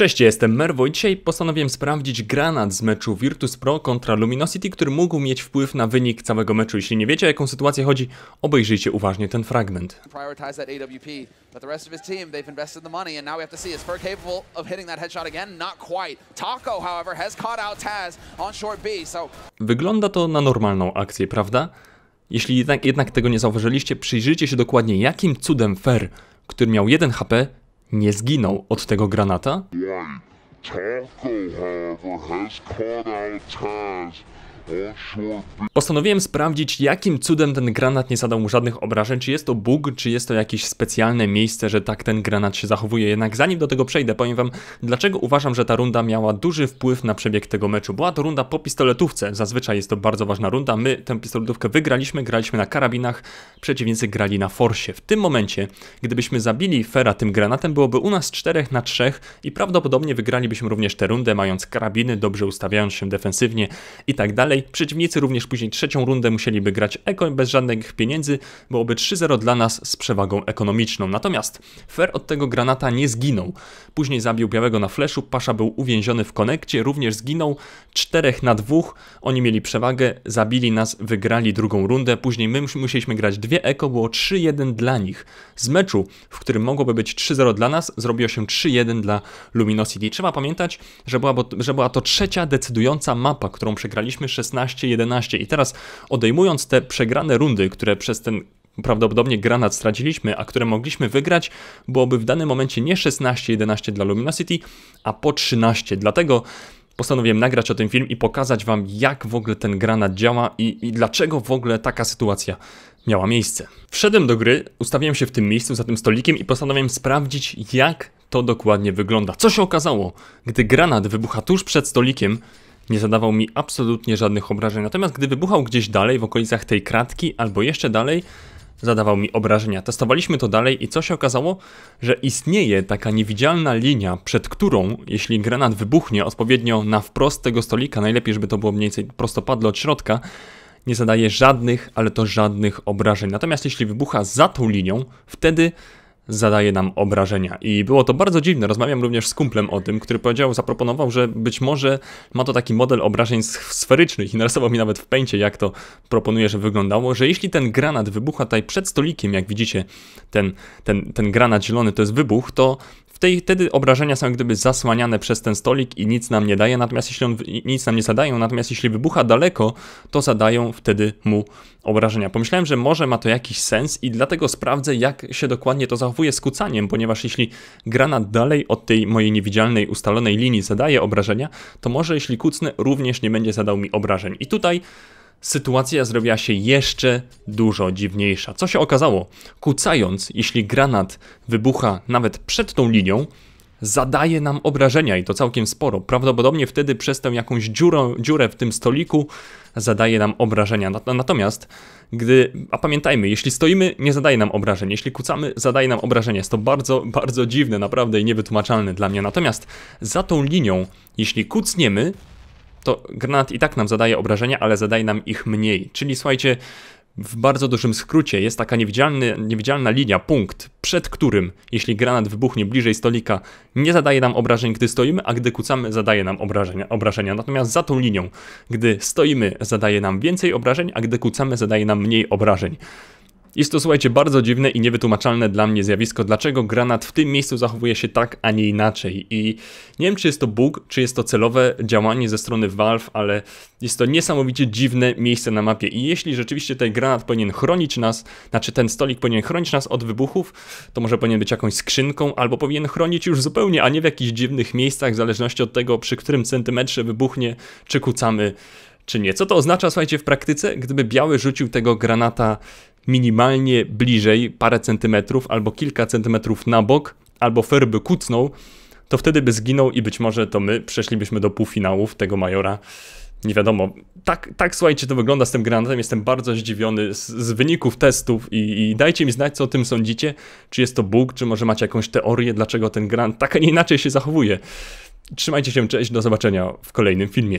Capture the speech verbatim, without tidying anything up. Cześć, jestem Mervo i dzisiaj postanowiłem sprawdzić granat z meczu Virtus Pro kontra Luminosity, który mógł mieć wpływ na wynik całego meczu. Jeśli nie wiecie, o jaką sytuację chodzi, obejrzyjcie uważnie ten fragment. Wygląda to na normalną akcję, prawda? Jeśli jednak, jednak tego nie zauważyliście, przyjrzyjcie się dokładnie, jakim cudem Fer, który miał jeden H P, nie zginął od tego granata. Postanowiłem sprawdzić, jakim cudem ten granat nie zadał mu żadnych obrażeń. Czy jest to bug, czy jest to jakieś specjalne miejsce, że tak ten granat się zachowuje. Jednak zanim do tego przejdę, powiem wam, dlaczego uważam, że ta runda miała duży wpływ na przebieg tego meczu. Była to runda po pistoletówce. Zazwyczaj jest to bardzo ważna runda. My tę pistoletówkę wygraliśmy, graliśmy na karabinach, przeciwnicy grali na forsie. W tym momencie, gdybyśmy zabili Fera tym granatem, byłoby u nas czterech na trzech i prawdopodobnie wygralibyśmy również tę rundę, mając karabiny, dobrze ustawiając się defensywnie i tak dalej. Przeciwnicy również później trzecią rundę musieliby grać eko bez żadnych pieniędzy, byłoby trzy zero dla nas z przewagą ekonomiczną. Natomiast Fer od tego granata nie zginął. Później zabił Białego na fleszu, Pasza był uwięziony w konekcie, również zginął. cztery na dwa, oni mieli przewagę, zabili nas, wygrali drugą rundę. Później my musieliśmy grać dwie eko, było trzy jeden dla nich. Z meczu, w którym mogłoby być trzy zero dla nas, zrobiło się trzy jeden dla Luminosity. Trzeba pamiętać, że była, że była to trzecia decydująca mapa, którą przegraliśmy szesnaście jedenaście i teraz odejmując te przegrane rundy, które przez ten prawdopodobnie granat straciliśmy, a które mogliśmy wygrać, byłoby w danym momencie nie szesnaście jedenaście dla Luminosity, a po trzynaście. Dlatego postanowiłem nagrać o tym film i pokazać wam, jak w ogóle ten granat działa i, i dlaczego w ogóle taka sytuacja miała miejsce. Wszedłem do gry, ustawiłem się w tym miejscu za tym stolikiem i postanowiłem sprawdzić, jak to dokładnie wygląda. Co się okazało, gdy granat wybucha tuż przed stolikiem, nie zadawał mi absolutnie żadnych obrażeń, natomiast gdy wybuchał gdzieś dalej, w okolicach tej kratki albo jeszcze dalej, zadawał mi obrażenia. Testowaliśmy to dalej i co się okazało? Że istnieje taka niewidzialna linia, przed którą, jeśli granat wybuchnie odpowiednio na wprost tego stolika, najlepiej żeby to było mniej więcej prostopadle od środka, nie zadaje żadnych, ale to żadnych obrażeń. Natomiast jeśli wybucha za tą linią, wtedy zadaje nam obrażenia i było to bardzo dziwne. Rozmawiam również z kumplem o tym, który powiedział, zaproponował, że być może ma to taki model obrażeń sferycznych i narysował mi nawet w pęcie, jak to proponuje, że wyglądało, że jeśli ten granat wybucha tutaj przed stolikiem, jak widzicie, ten, ten, ten granat zielony to jest wybuch, to Tej, wtedy obrażenia są jak gdyby zasłaniane przez ten stolik i nic nam nie daje, natomiast jeśli on nic nam nie zadają, natomiast jeśli wybucha daleko, to zadają wtedy mu obrażenia. Pomyślałem, że może ma to jakiś sens i dlatego sprawdzę, jak się dokładnie to zachowuje z kucaniem, ponieważ jeśli granat dalej od tej mojej niewidzialnej, ustalonej linii zadaje obrażenia, to może jeśli kucnę, również nie będzie zadał mi obrażeń. I tutaj sytuacja zrobiła się jeszcze dużo dziwniejsza. Co się okazało? Kucając, jeśli granat wybucha nawet przed tą linią, zadaje nam obrażenia i to całkiem sporo. Prawdopodobnie wtedy przez tę jakąś dziurę, dziurę w tym stoliku zadaje nam obrażenia. Natomiast gdy, a pamiętajmy, jeśli stoimy, nie zadaje nam obrażeń. Jeśli kucamy, zadaje nam obrażenia. Jest to bardzo, bardzo dziwne naprawdę i niewytłumaczalne dla mnie. Natomiast za tą linią, jeśli kucniemy, to granat i tak nam zadaje obrażenia, ale zadaje nam ich mniej. Czyli słuchajcie, w bardzo dużym skrócie jest taka niewidzialny, niewidzialna linia, punkt, przed którym, jeśli granat wybuchnie bliżej stolika, nie zadaje nam obrażeń, gdy stoimy, a gdy kucamy, zadaje nam obrażenia. obrażenia. Natomiast za tą linią, gdy stoimy, zadaje nam więcej obrażeń, a gdy kucamy, zadaje nam mniej obrażeń. Jest to, słuchajcie, bardzo dziwne i niewytłumaczalne dla mnie zjawisko, dlaczego granat w tym miejscu zachowuje się tak, a nie inaczej. I nie wiem, czy jest to bug, czy jest to celowe działanie ze strony Valve, ale jest to niesamowicie dziwne miejsce na mapie. I jeśli rzeczywiście ten granat powinien chronić nas, znaczy ten stolik powinien chronić nas od wybuchów, to może powinien być jakąś skrzynką, albo powinien chronić już zupełnie, a nie w jakichś dziwnych miejscach, w zależności od tego, przy którym centymetrze wybuchnie, czy kucamy, czy nie. Co to oznacza, słuchajcie, w praktyce? Gdyby Biały rzucił tego granata minimalnie bliżej, parę centymetrów albo kilka centymetrów na bok, albo Fer by kucnął, to wtedy by zginął i być może to my przeszlibyśmy do półfinałów tego majora. Nie wiadomo. Tak, tak słuchajcie, to wygląda z tym granatem. Jestem bardzo zdziwiony z, z wyników testów i, i dajcie mi znać, co o tym sądzicie. Czy jest to bug, czy może macie jakąś teorię, dlaczego ten granat tak, a nie inaczej się zachowuje. Trzymajcie się, cześć, do zobaczenia w kolejnym filmie.